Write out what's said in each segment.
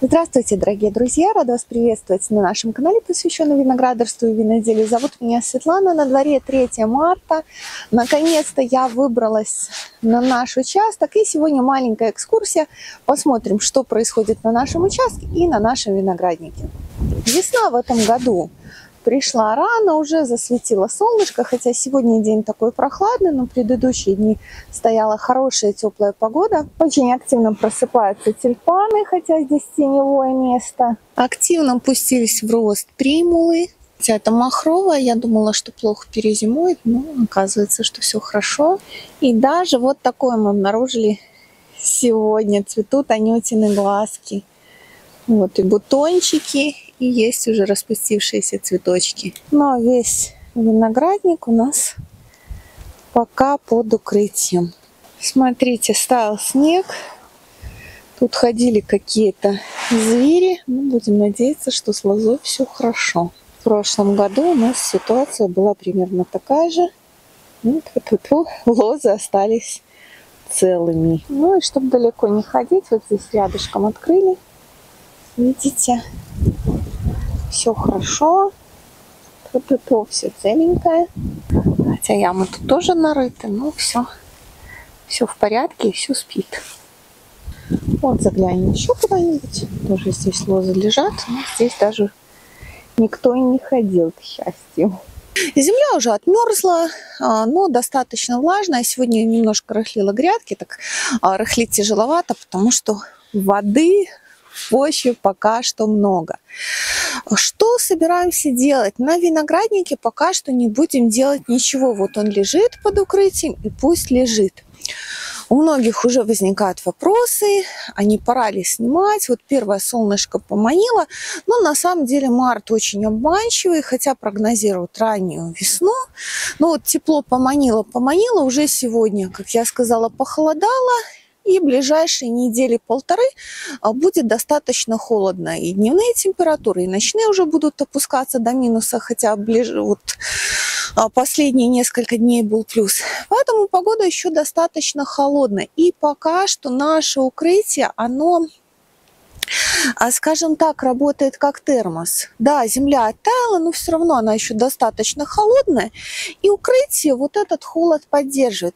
Здравствуйте, дорогие друзья! Рада вас приветствовать на нашем канале, посвященном виноградарству и виноделию. Зовут меня Светлана, на дворе 3 марта. Наконец-то я выбралась на наш участок, и сегодня маленькая экскурсия. Посмотрим, что происходит на нашем участке и на нашем винограднике. Весна в этом году пришла рано, уже засветило солнышко, хотя сегодня день такой прохладный, но в предыдущие дни стояла хорошая теплая погода. Очень активно просыпаются тюльпаны, хотя здесь теневое место. Активно пустились в рост примулы, хотя это махровая, я думала, что плохо перезимует, но оказывается, что все хорошо. И даже вот такое мы обнаружили сегодня, цветут анютины глазки. Вот и бутончики, и есть уже распустившиеся цветочки. Но весь виноградник у нас пока под укрытием. Смотрите, стаял снег. Тут ходили какие-то звери. Мы будем надеяться, что с лозой все хорошо. В прошлом году у нас ситуация была примерно такая же. Лозы остались целыми. Ну и чтобы далеко не ходить, вот здесь рядышком открыли. Видите, все хорошо, все целенькое, хотя ямы тут тоже нарыты, но все в порядке и все спит. Вот заглянем еще куда-нибудь, тоже здесь лозы лежат, но здесь даже никто и не ходил, к счастью. Земля уже отмерзла, но достаточно влажная. Сегодня немножко рыхлила грядки, так рыхлить тяжеловато, потому что воды в почве пока что много. Что собираемся делать? На винограднике пока что не будем делать ничего. Вот он лежит под укрытием, и пусть лежит. У многих уже возникают вопросы, а не пора ли снимать? Вот первое солнышко поманило, но на самом деле март очень обманчивый, хотя прогнозируют раннюю весну. Но вот тепло поманило, уже сегодня, как я сказала, похолодало. И ближайшие недели-полторы будет достаточно холодно. И дневные температуры, и ночные уже будут опускаться до минуса, хотя ближе, вот, последние несколько дней был плюс. Поэтому погода еще достаточно холодная. И пока что наше укрытие, оно, скажем так, работает как термос. Да, земля оттаяла, но все равно она еще достаточно холодная. И укрытие вот этот холод поддерживает.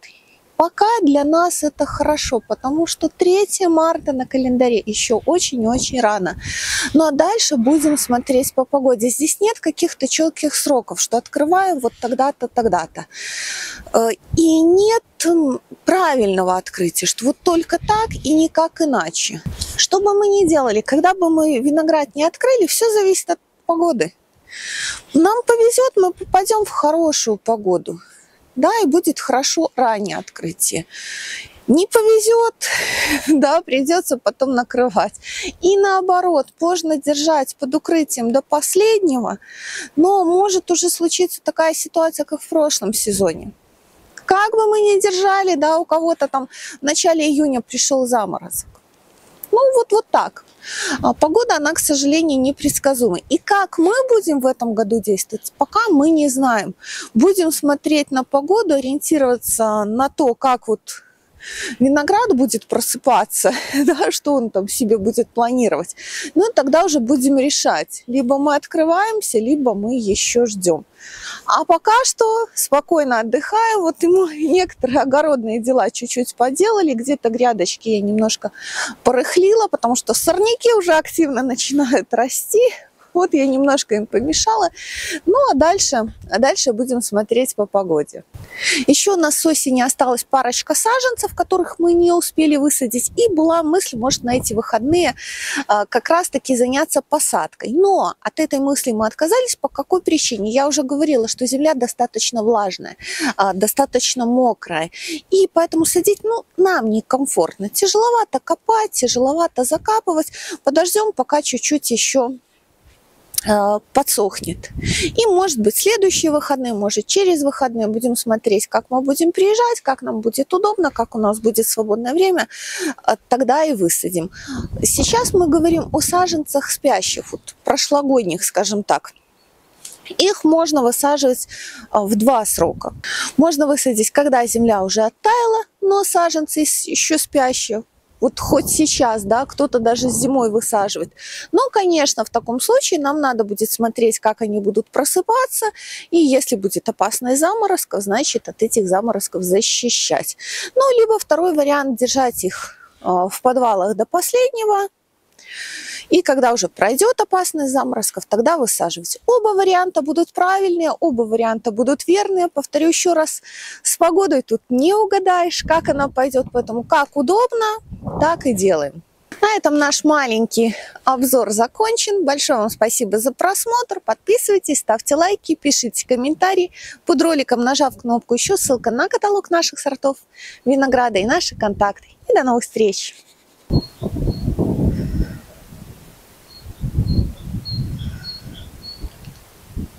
Пока для нас это хорошо, потому что 3 марта на календаре еще очень-очень рано. Ну а дальше будем смотреть по погоде. Здесь нет каких-то четких сроков, что открываем вот тогда-то, тогда-то. И нет правильного открытия, что вот только так и никак иначе. Что бы мы ни делали, когда бы мы виноград не открыли, все зависит от погоды. Нам повезет, мы попадем в хорошую погоду. Да, и будет хорошо раннее открытие. Не повезет, да, придется потом накрывать. И наоборот, можно держать под укрытием до последнего, но может уже случиться такая ситуация, как в прошлом сезоне. Как бы мы ни держали, да, у кого-то там в начале июня пришел заморозок. Ну вот так. Погода, она, к сожалению, непредсказуема. И как мы будем в этом году действовать, пока мы не знаем. Будем смотреть на погоду, ориентироваться на то, как вот виноград будет просыпаться, да, что он там себе будет планировать. Ну, тогда уже будем решать. Либо мы открываемся, либо мы еще ждем. А пока что спокойно отдыхаем. Вот ему некоторые огородные дела чуть-чуть поделали. Где-то грядочки я немножко порыхлила, потому что сорняки уже активно начинают расти. Вот я немножко им помешала. Ну, а дальше будем смотреть по погоде. Еще у нас с осени осталась парочка саженцев, которых мы не успели высадить. И была мысль, может, на эти выходные как раз-таки заняться посадкой. Но от этой мысли мы отказались. По какой причине? Я уже говорила, что земля достаточно влажная, достаточно мокрая. И поэтому садить, ну, нам некомфортно. Тяжеловато копать, тяжеловато закапывать. Подождем, пока чуть-чуть еще подсохнет. И, может быть, следующие выходные, может, через выходные будем смотреть, как мы будем приезжать, как нам будет удобно, как у нас будет свободное время, тогда и высадим. Сейчас мы говорим о саженцах спящих, вот, прошлогодних, скажем так. Их можно высаживать в 2 срока. Можно высадить, когда земля уже оттаяла, но саженцы еще спящие Вот хоть сейчас, да, кто-то даже зимой высаживает. Но, конечно, в таком случае нам надо будет смотреть, как они будут просыпаться. И если будет опасность заморозков, значит, от этих заморозков защищать. Ну, либо второй вариант – держать их в подвалах до последнего. И когда уже пройдет опасность заморозков, тогда высаживайте. Оба варианта будут правильные, оба варианта будут верные. Повторю еще раз, с погодой тут не угадаешь, как она пойдет. Поэтому как удобно, так и делаем. На этом наш маленький обзор закончен. Большое вам спасибо за просмотр. Подписывайтесь, ставьте лайки, пишите комментарии. Под роликом, нажав кнопку «Еще», ссылка на каталог наших сортов винограда и наши контакты. И до новых встреч!